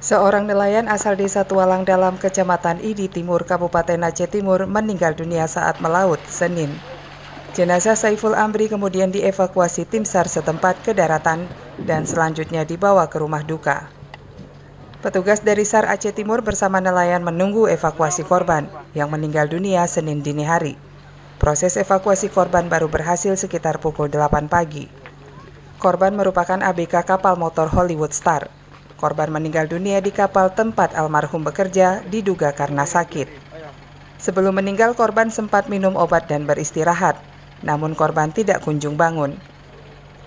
Seorang nelayan asal desa Tualang Dalam, Kecamatan Idi Timur, Kabupaten Aceh Timur, meninggal dunia saat melaut, Senin. Jenazah Saiful Amri kemudian dievakuasi tim SAR setempat ke daratan dan selanjutnya dibawa ke rumah duka. Petugas dari SAR Aceh Timur bersama nelayan menunggu evakuasi korban yang meninggal dunia Senin dini hari. Proses evakuasi korban baru berhasil sekitar pukul 8 pagi. Korban merupakan ABK kapal motor Hollywood Star. Korban meninggal dunia di kapal tempat almarhum bekerja, diduga karena sakit. Sebelum meninggal, korban sempat minum obat dan beristirahat, namun korban tidak kunjung bangun.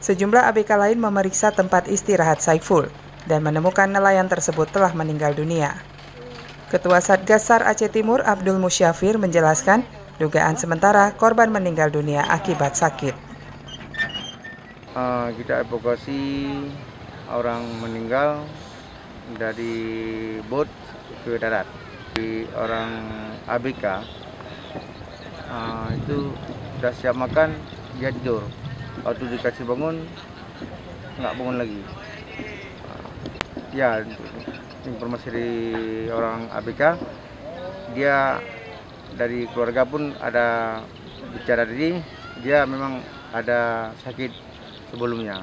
Sejumlah ABK lain memeriksa tempat istirahat Saiful dan menemukan nelayan tersebut telah meninggal dunia. Ketua Satgas SAR Aceh Timur, Abdul Musyafir, menjelaskan dugaan sementara korban meninggal dunia akibat sakit. Kita evakuasi orang meninggal dari bot ke darat. Di orang ABK itu sudah siap makan, dia tidur. Waktu dikasih bangun, nggak bangun lagi. Ya, informasi dari orang ABK, dia dari keluarga pun ada bicara diri, dia memang ada sakit sebelumnya.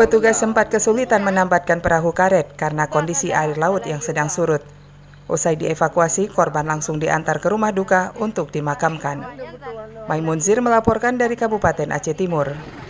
Petugas sempat kesulitan menambatkan perahu karet karena kondisi air laut yang sedang surut. Usai dievakuasi, korban langsung diantar ke rumah duka untuk dimakamkan. Maimunzir melaporkan dari Kabupaten Aceh Timur.